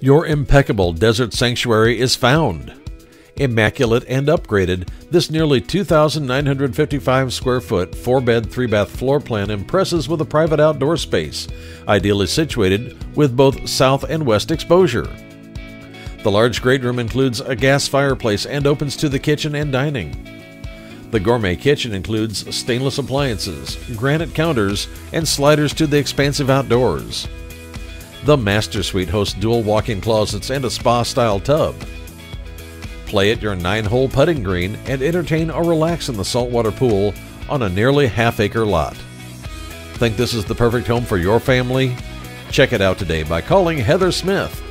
your impeccable desert sanctuary is found. Immaculate and upgraded, this nearly 2,955 square foot, 4-bed, 3-bath floor plan impresses with a private outdoor space, ideally situated with both south and west exposure. The large great room includes a gas fireplace and opens to the kitchen and dining. The gourmet kitchen includes stainless appliances, granite counters, and sliders to the expansive outdoors. The master suite hosts dual walk-in closets and a spa-style tub. Play at your 9-hole putting green and entertain or relax in the saltwater pool on a nearly half-acre lot. Think this is the perfect home for your family? Check it out today by calling Heather Smith